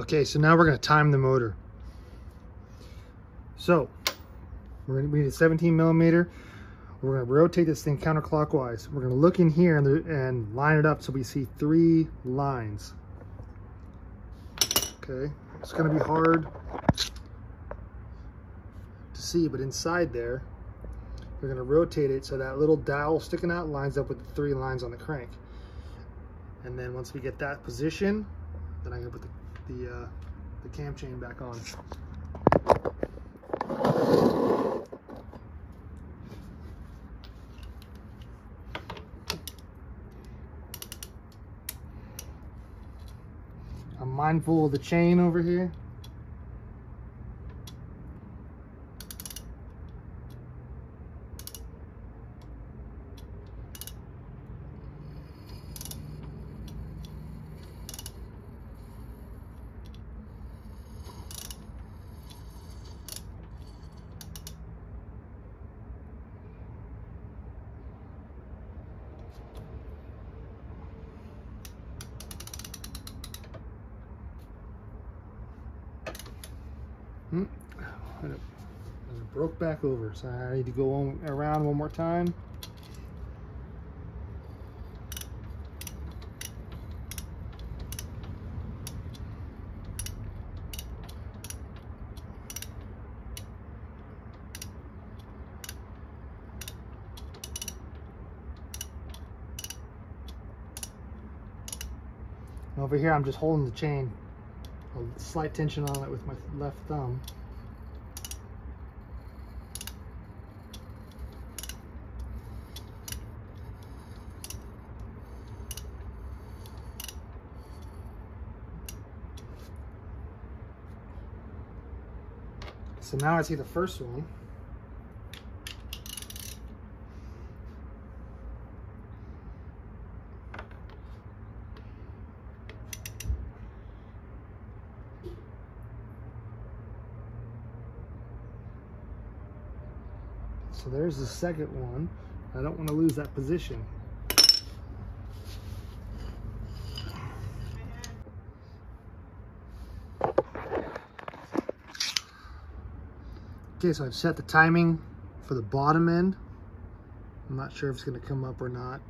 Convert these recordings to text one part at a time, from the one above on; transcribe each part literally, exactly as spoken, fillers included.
Okay, so now we're going to time the motor. So we're going to we need a seventeen millimeter. We're going to rotate this thing counterclockwise. We're going to look in here and, and line it up so we see three lines. Okay, it's going to be hard to see, but inside there, we're going to rotate it so that little dowel sticking out lines up with the three lines on the crank. And then once we get that position, then I'm going to put the, the, uh, the cam chain back on. I'm mindful of the chain over here. Hmm. It broke back over, so I need to go on, around one more time. And over here, I'm just holding the chain. A slight tension on it with my left thumb. So now I see the first one. So there's the second one. I don't want to lose that position. Okay, so I've set the timing for the bottom end. I'm not sure if it's going to come up or not.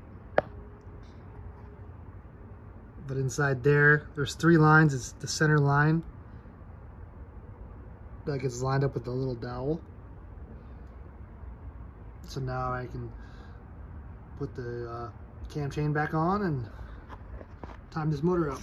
But inside there, there's three lines. It's the center line that gets lined up with the little dowel. So now I can put the uh, cam chain back on and time this motor up.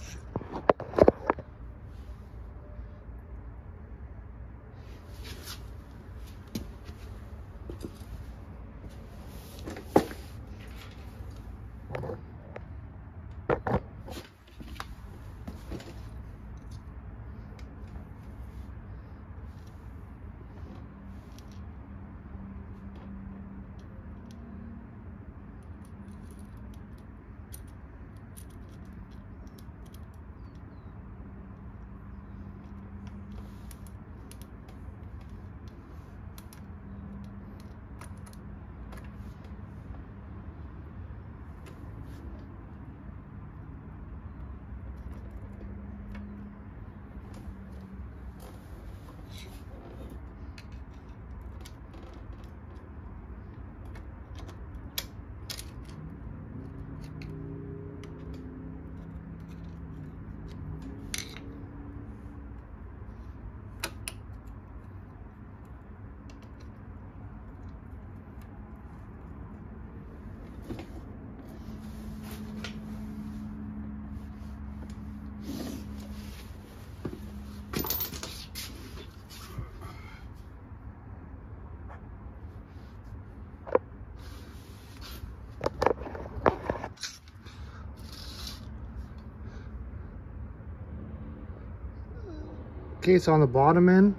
Okay, so on the bottom end,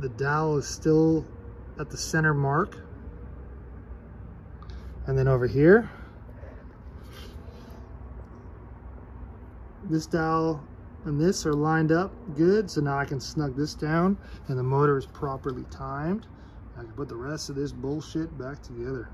the dowel is still at the center mark. And then over here, this dowel and this are lined up good. So now I can snug this down and the motor is properly timed. I can put the rest of this bullshit back together.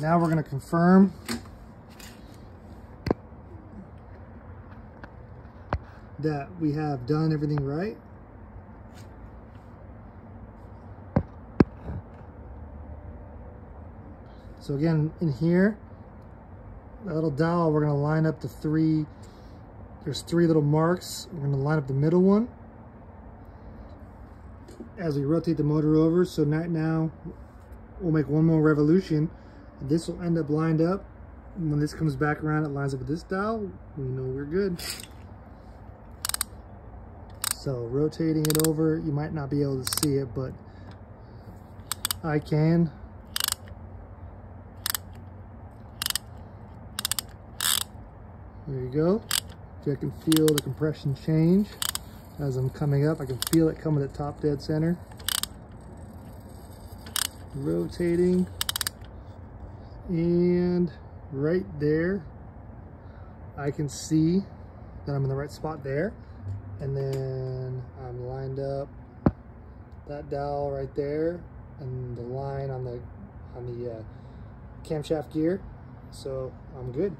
Now we're going to confirm. That we have done everything right. So again, in here, that little dowel, we're gonna line up the three, there's three little marks. We're gonna line up the middle one as we rotate the motor over. So right now, we'll make one more revolution. This will end up lined up. And when this comes back around, it lines up with this dowel. We know we're good. So rotating it over, you might not be able to see it, but I can. There you go. So I can feel the compression change as I'm coming up. I can feel it coming to top dead center. Rotating. And right there, I can see that I'm in the right spot there. And then I'm lined up that dowel right there and the line on the on the uh, camshaft gear, so I'm good.